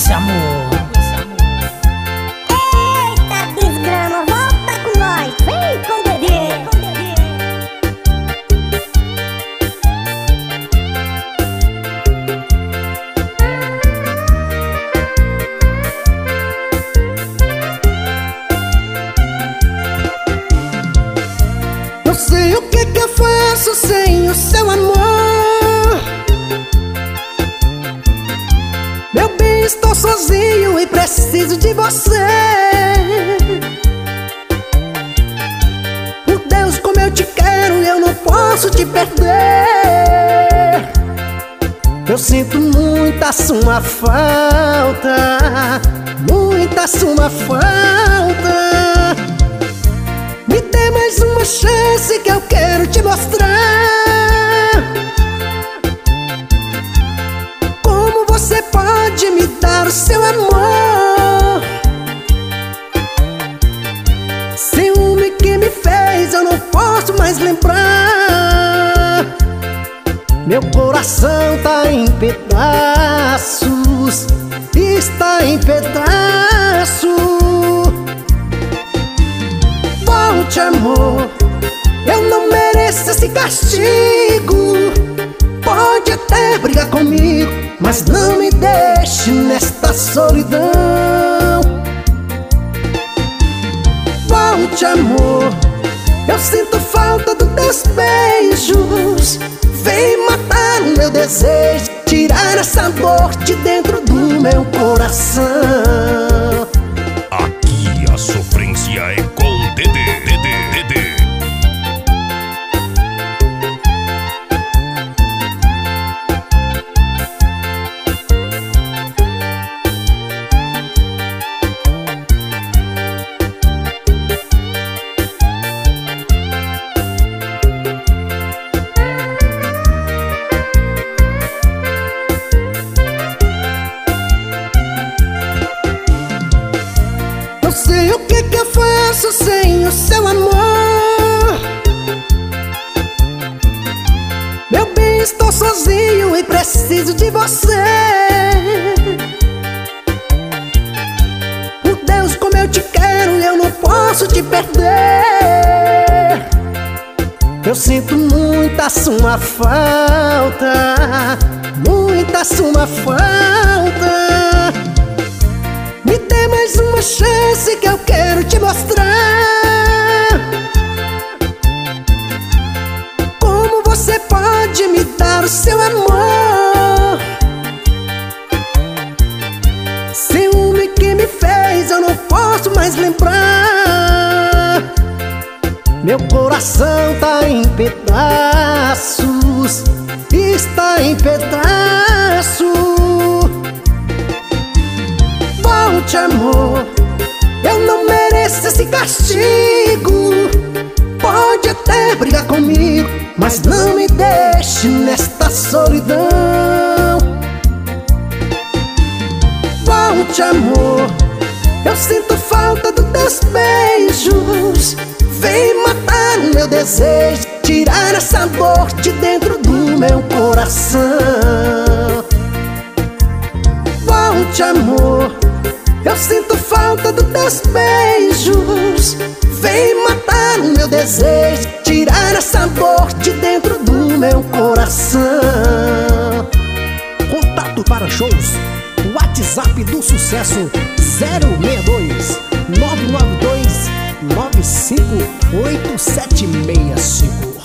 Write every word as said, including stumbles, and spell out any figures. esse amor. Eita, desgrama, volta com nós, vem com o bebê. Não sei o que que eu faço sem o seu amor. Meu bem, estou sozinho e preciso de você. Por Deus, como eu te quero, eu não posso te perder. Eu sinto muita sua falta, muita sua falta. Me dê mais uma chance que eu quero te mostrar. Você pode me dar o seu amor? Ciúme que me fez, eu não posso mais lembrar. Meu coração tá em pedaços, está em pedaço. Volte, amor, eu não mereço esse castigo. Pode até brigar comigo, mas não me deixe nesta solidão. Volte, amor, eu sinto falta dos teus beijos. Vem matar o meu desejo, tirar essa dor de dentro do meu coração. Aqui a sofrência é com o Dedê. Sem o seu amor, meu bem, estou sozinho e preciso de você. Por Deus, como eu te quero, eu não posso te perder. Eu sinto muita sua falta, muita sua falta. Me dê mais uma chance que eu quero te mostrar. Como você pode me dar o seu amor? Ciúme que me fez, eu não posso mais lembrar. Meu coração tá em pedaços, está em pedaços. Volte, amor, eu não mereço esse castigo. Pode até brigar comigo, mas não me deixe nesta solidão. Volte, amor, eu sinto falta dos teus beijos. Vem matar o meu desejo, tirar essa dor de dentro do meu coração. Volte, amor, eu sinto falta dos teus beijos. Vem matar o meu desejo, tirar essa dor de dentro do meu coração. Contato para shows, WhatsApp do Sucesso zero seis dois, nove nove dois, nove cinco oito sete seis cinco.